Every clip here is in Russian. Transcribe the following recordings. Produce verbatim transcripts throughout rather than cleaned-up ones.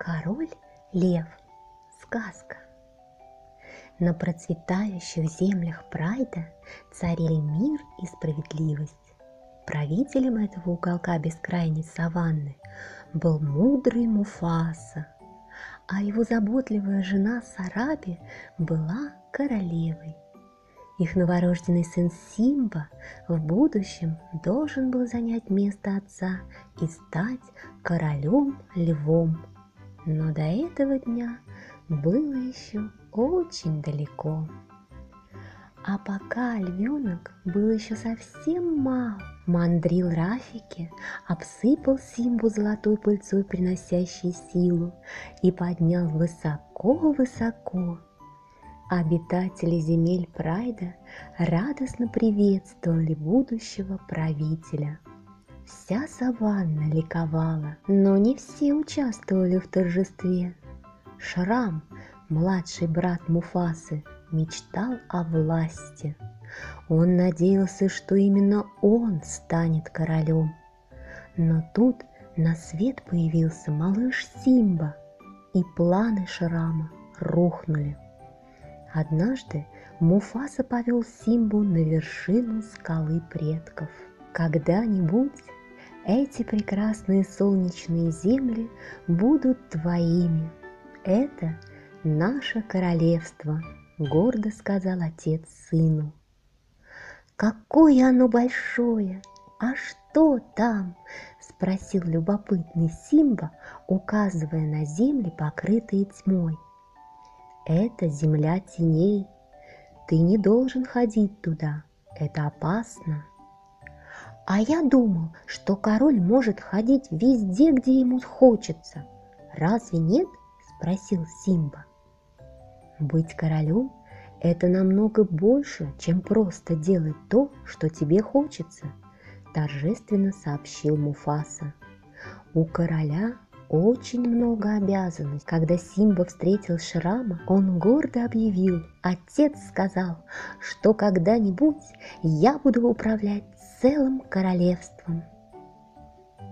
Король-Лев. Сказка. На процветающих землях Прайда царили мир и справедливость. Правителем этого уголка бескрайней саванны был мудрый Муфаса, а его заботливая жена Сараби была королевой. Их новорожденный сын Симба в будущем должен был занять место отца и стать королем-львом. Но до этого дня было еще очень далеко. А пока львенок был еще совсем мал, мандрил Рафики обсыпал Симбу золотой пыльцой, приносящей силу, и поднял высоко-высоко. Обитатели земель Прайда радостно приветствовали будущего правителя. Вся саванна ликовала, но не все участвовали в торжестве. Шрам, младший брат Муфасы, мечтал о власти. Он надеялся, что именно он станет королем. Но тут на свет появился малыш Симба, и планы Шрама рухнули. Однажды Муфаса повел Симбу на вершину скалы предков. Когда-нибудь эти прекрасные солнечные земли будут твоими. Это наше королевство, гордо сказал отец сыну. Какое оно большое! А что там? Спросил любопытный Симба, указывая на земли, покрытые тьмой. Это земля теней. Ты не должен ходить туда. Это опасно. А я думал, что король может ходить везде, где ему хочется. Разве нет? Спросил Симба. Быть королем – это намного больше, чем просто делать то, что тебе хочется, торжественно сообщил Муфаса. У короля очень много обязанностей. Когда Симба встретил Шрама, он гордо объявил: «Отец сказал, что когда-нибудь я буду управлять целым королевством».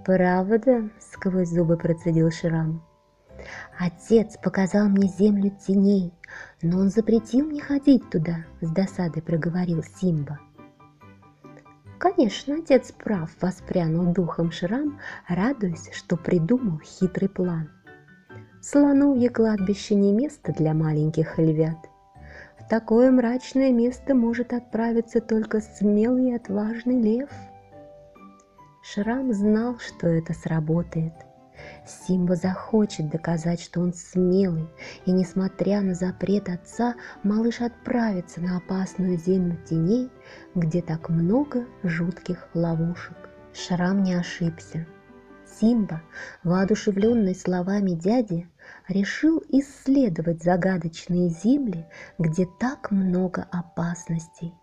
«Правда?» – сквозь зубы процедил Шрам. «Отец показал мне землю теней, но он запретил мне ходить туда», – с досадой проговорил Симба. «Конечно, отец прав», – воспрянул духом Шрам, радуясь, что придумал хитрый план. «Слоновье кладбище не место для маленьких львят. В такое мрачное место может отправиться только смелый и отважный лев». Шрам знал, что это сработает. Симба захочет доказать, что он смелый, и, несмотря на запрет отца, малыш отправится на опасную землю теней, где так много жутких ловушек. Шрам не ошибся. Симба, воодушевленный словами дяди, решил исследовать загадочные земли, где так много опасностей.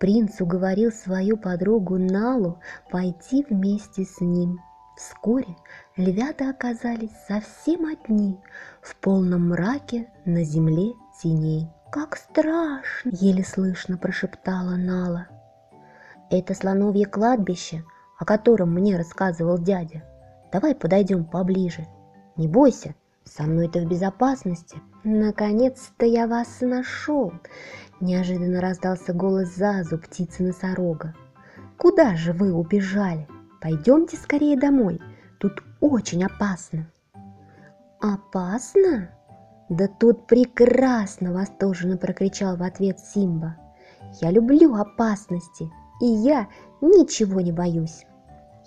Принц уговорил свою подругу Налу пойти вместе с ним. Вскоре львята оказались совсем одни в полном мраке на земле теней. «Как страшно!» – еле слышно прошептала Нала. «Это слоновье кладбище, о котором мне рассказывал дядя. Давай подойдем поближе. Не бойся, со мной ты в безопасности». «Наконец-то я вас нашел!» – неожиданно раздался голос Зазу, птицы-носорога. «Куда же вы убежали? Пойдемте скорее домой, тут очень опасно». «Опасно? Да тут прекрасно!» – восторженно прокричал в ответ Симба. «Я люблю опасности, и я ничего не боюсь».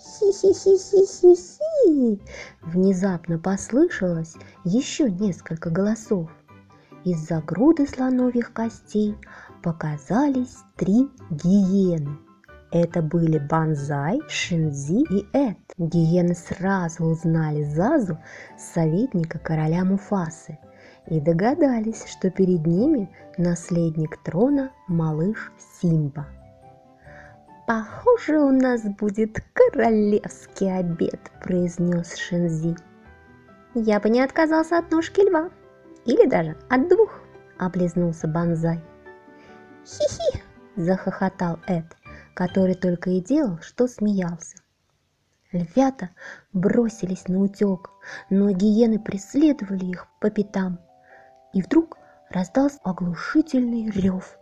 «Хи-хи-хи-хи-хи-хи!» – внезапно послышалось еще несколько голосов. Из-за груды слоновьих костей показались три гиены. Это были Банзай, Шензи и Эд. Гиены сразу узнали Зазу, советника короля Муфасы, и догадались, что перед ними наследник трона малыш Симба. «Похоже, у нас будет королевский обед», – произнес Шензи. «Я бы не отказался от ножки льва, или даже от двух», – облизнулся Банзай. «Хи-хи», – захохотал Эд, который только и делал, что смеялся. Львята бросились на утек, но гиены преследовали их по пятам. И вдруг раздался оглушительный рев.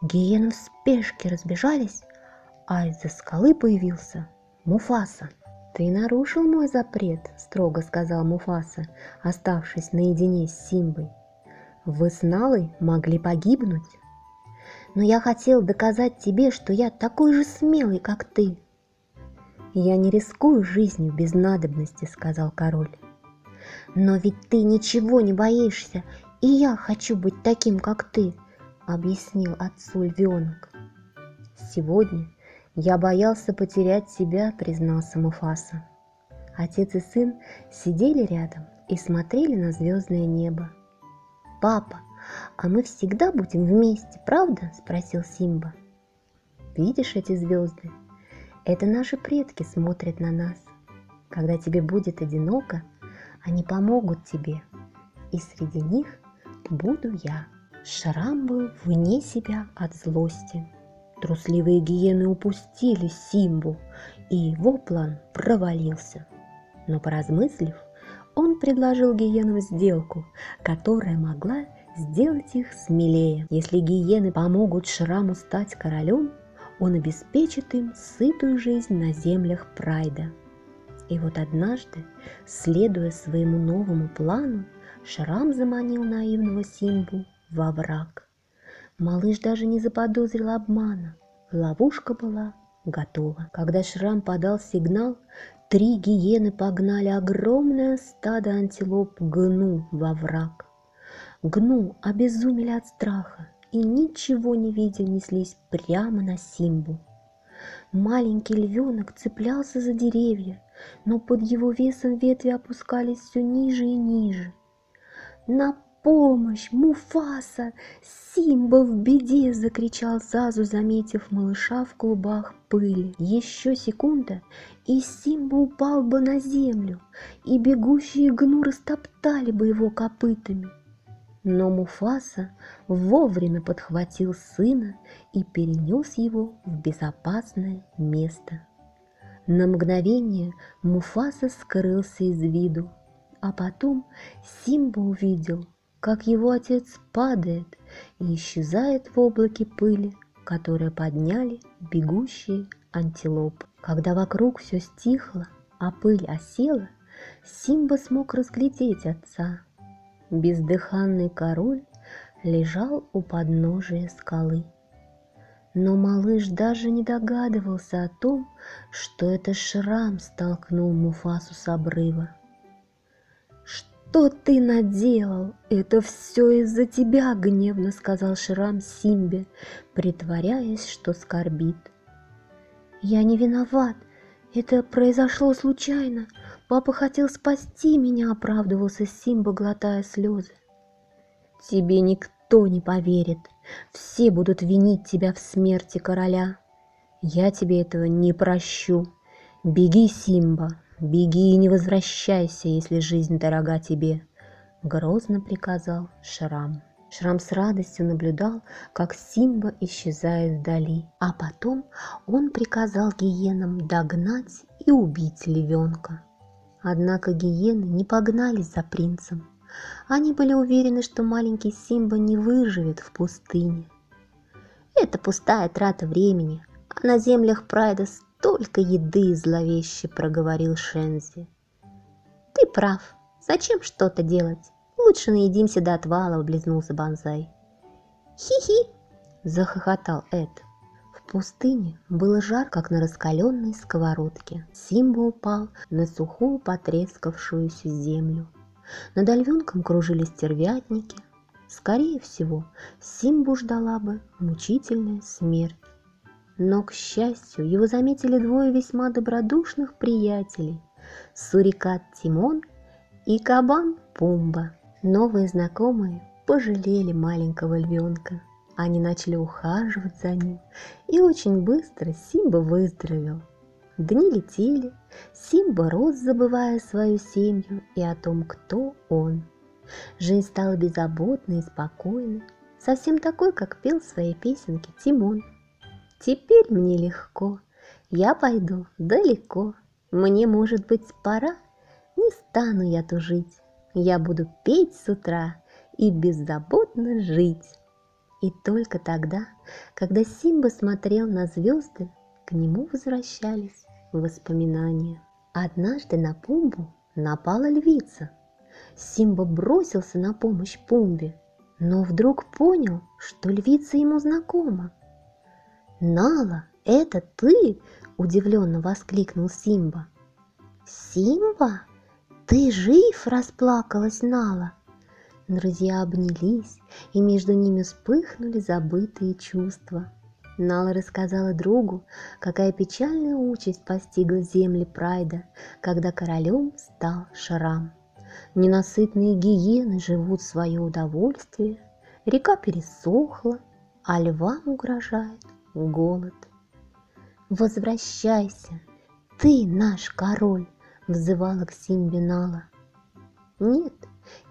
Гиены в спешке разбежались, а из-за скалы появился Муфаса. «Ты нарушил мой запрет», — строго сказал Муфаса, оставшись наедине с Симбой. «Вы с Налой могли погибнуть. Но я хотел доказать тебе, что я такой же смелый, как ты». «Я не рискую жизнью без надобности», — сказал король. «Но ведь ты ничего не боишься, и я хочу быть таким, как ты», — объяснил отцу львенок. «Сегодня я боялся потерять себя», — признался Муфаса. Отец и сын сидели рядом и смотрели на звездное небо. «Папа, а мы всегда будем вместе, правда?» — спросил Симба. «Видишь эти звезды? Это наши предки смотрят на нас. Когда тебе будет одиноко, они помогут тебе. И среди них буду я». Шрам был вне себя от злости. Трусливые гиены упустили Симбу, и его план провалился. Но, поразмыслив, он предложил гиенам сделку, которая могла сделать их смелее. Если гиены помогут Шраму стать королем, он обеспечит им сытую жизнь на землях Прайда. И вот однажды, следуя своему новому плану, Шрам заманил наивного Симбу во враг. Малыш даже не заподозрил обмана. Ловушка была готова. Когда Шрам подал сигнал, три гиены погнали огромное стадо антилоп гну во враг. Гну обезумели от страха и, ничего не видя, неслись прямо на Симбу. Маленький львенок цеплялся за деревья, но под его весом ветви опускались все ниже и ниже. «На помощь! Муфаса! Симба в беде!» — закричал Зазу, заметив малыша в клубах пыли. Еще секунда, и Симба упал бы на землю, и бегущие гну растоптали бы его копытами. Но Муфаса вовремя подхватил сына и перенес его в безопасное место. На мгновение Муфаса скрылся из виду, а потом Симба увидел, как его отец падает и исчезает в облаке пыли, которое подняли бегущие антилопы. Когда вокруг все стихло, а пыль осела, Симба смог разглядеть отца. Бездыханный король лежал у подножия скалы. Но малыш даже не догадывался о том, что это Шрам столкнул Муфасу с обрыва. «Что ты наделал? Это все из-за тебя!» — гневно сказал Шрам Симбе, притворяясь, что скорбит. «Я не виноват. Это произошло случайно. Папа хотел спасти меня», — оправдывался Симба, глотая слезы. «Тебе никто не поверит. Все будут винить тебя в смерти короля. Я тебе этого не прощу. Беги, Симба, беги и не возвращайся, если жизнь дорога тебе», — грозно приказал Шрам. Шрам с радостью наблюдал, как Симба исчезает вдали, а потом он приказал гиенам догнать и убить львенка. Однако гиены не погнались за принцем. Они были уверены, что маленький Симба не выживет в пустыне. «Это пустая трата времени, а на землях Прайда столько еды», — зловеще проговорил Шензи. «Ты прав, зачем что-то делать? Лучше наедимся до отвала», — облизнулся Банзай. «Хи-хи!» — захохотал Эд. В пустыне было жарко, как на раскаленной сковородке. Симба упал на сухую потрескавшуюся землю. Над львенком кружились стервятники. Скорее всего, Симбу ждала бы мучительная смерть. Но, к счастью, его заметили двое весьма добродушных приятелей — сурикат Тимон и кабан Пумба. Новые знакомые пожалели маленького львенка. Они начали ухаживать за ним, и очень быстро Симба выздоровел. Дни летели, Симба рос, забывая свою семью и о том, кто он. Жизнь стала беззаботной и спокойной, совсем такой, как пел в своей песенке Тимон. «Теперь мне легко, я пойду далеко, Мне, может быть, пора? Не стану я тужить. Я буду петь с утра и беззаботно жить. И только тогда, когда Симба смотрел на звезды, к нему возвращались воспоминания. Однажды на Пумбу напала львица. Симба бросился на помощь Пумбе, но вдруг понял, что львица ему знакома. «Нала, это ты?» – удивленно воскликнул Симба. «Симба, ты жив?» – расплакалась Нала. Друзья обнялись, и между ними вспыхнули забытые чувства. Нала рассказала другу, какая печальная участь постигла земли Прайда, когда королем стал Шрам. Ненасытные гиены живут в свое удовольствие, река пересохла, а львам угрожает голод. «Возвращайся, ты наш король!» – взывала к Симбе Нала. «Нет,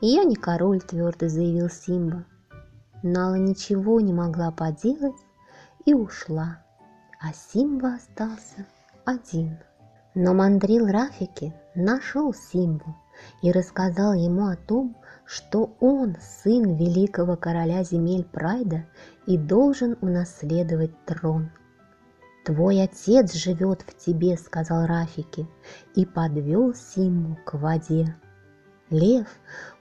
я не король!» – твердо заявил Симба. Нала ничего не могла поделать и ушла, а Симба остался один. Но мандрил Рафики нашел Симбу и рассказал ему о том, что он сын великого короля земель Прайда и должен унаследовать трон. «Твой отец живет в тебе», — сказал Рафики, и подвел Симбу к воде. Лев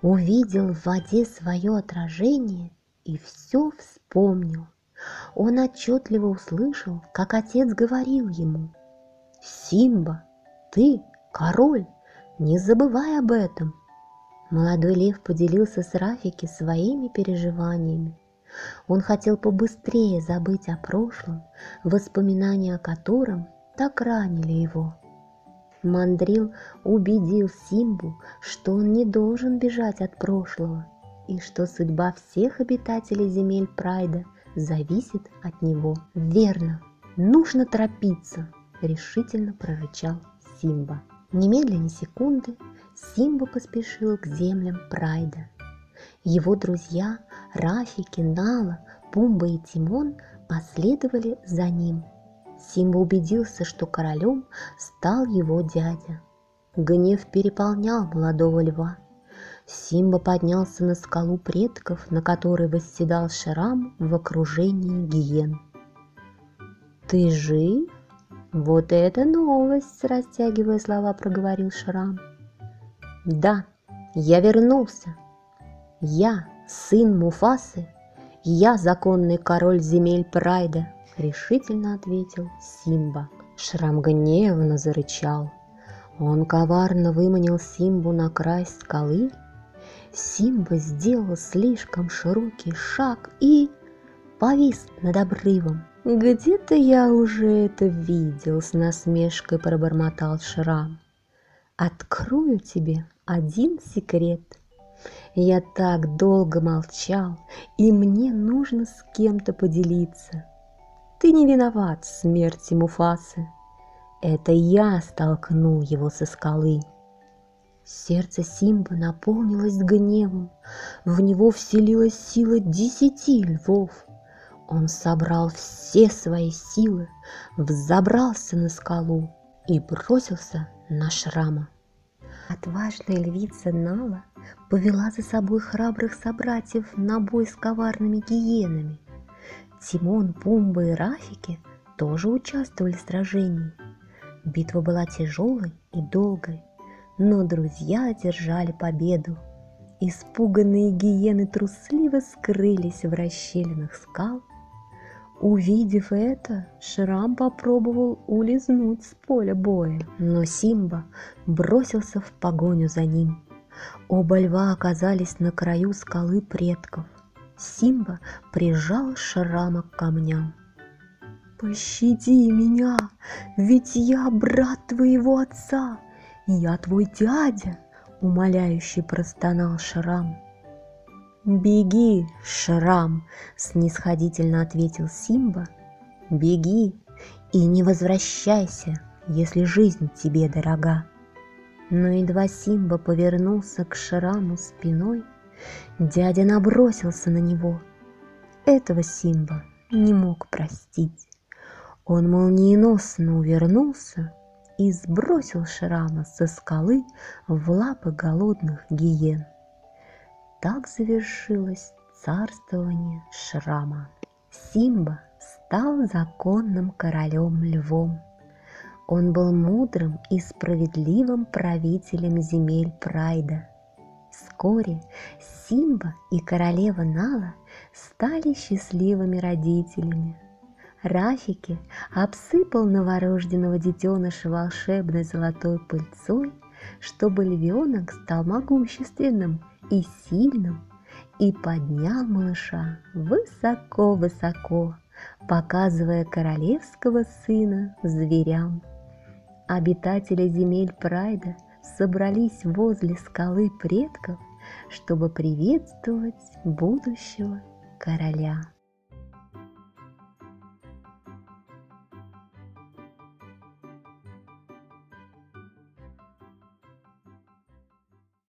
увидел в воде свое отражение и все вспомнил. Он отчетливо услышал, как отец говорил ему: «Симба, ты король! Не забывай об этом!» Молодой лев поделился с Рафики своими переживаниями. Он хотел побыстрее забыть о прошлом, воспоминания о котором так ранили его. Мандрил убедил Симбу, что он не должен бежать от прошлого и что судьба всех обитателей земель Прайда зависит от него. «Верно, нужно торопиться!» – решительно прорычал Симба. Немедленно секунды Симба поспешил к землям Прайда. Его друзья Рафики, Нала, Пумба и Тимон последовали за ним. Симба убедился, что королем стал его дядя. Гнев переполнял молодого льва. Симба поднялся на скалу предков, на которой восседал Шрам в окружении гиен. «Ты жив? Вот это новость!» – растягивая слова, проговорил Шрам. «Да, я вернулся. Я сын Муфасы, я законный король земель Прайда», – решительно ответил Симба. Шрам гневно зарычал. Он коварно выманил Симбу на край скалы. Симба сделал слишком широкий шаг и повис над обрывом. «Где-то я уже это видел», — с насмешкой пробормотал Шрам. «Открою тебе один секрет. Я так долго молчал, и мне нужно с кем-то поделиться. Ты не виноват в смерти Муфасы. Это я столкнул его со скалы». Сердце Симбы наполнилось гневом. В него вселилась сила десяти львов. Он собрал все свои силы, взобрался на скалу и бросился на Шрама. Отважная львица Нала повела за собой храбрых собратьев на бой с коварными гиенами. Тимон, Пумба и Рафики тоже участвовали в сражении. Битва была тяжелой и долгой, но друзья одержали победу. Испуганные гиены трусливо скрылись в расщелинах скал. Увидев это, Шрам попробовал улизнуть с поля боя, но Симба бросился в погоню за ним. Оба льва оказались на краю скалы предков. Симба прижал Шрама к камням. «Пощади меня, ведь я брат твоего отца, я твой дядя!» – умоляюще простонал Шрам. «Беги, Шрам!» – снисходительно ответил Симба. «Беги и не возвращайся, если жизнь тебе дорога». Но едва Симба повернулся к Шраму спиной, дядя набросился на него. Этого Симба не мог простить. Он молниеносно увернулся и сбросил Шрама со скалы в лапы голодных гиен. Так завершилось царствование Шрама. Симба стал законным королем-львом. Он был мудрым и справедливым правителем земель Прайда. Вскоре Симба и королева Нала стали счастливыми родителями. Рафики обсыпал новорожденного детеныша волшебной золотой пыльцой, чтобы львенок стал могущественным и сильным, и поднял малыша высоко-высоко, показывая королевского сына зверям. Обитатели земель Прайда собрались возле скалы предков, чтобы приветствовать будущего короля.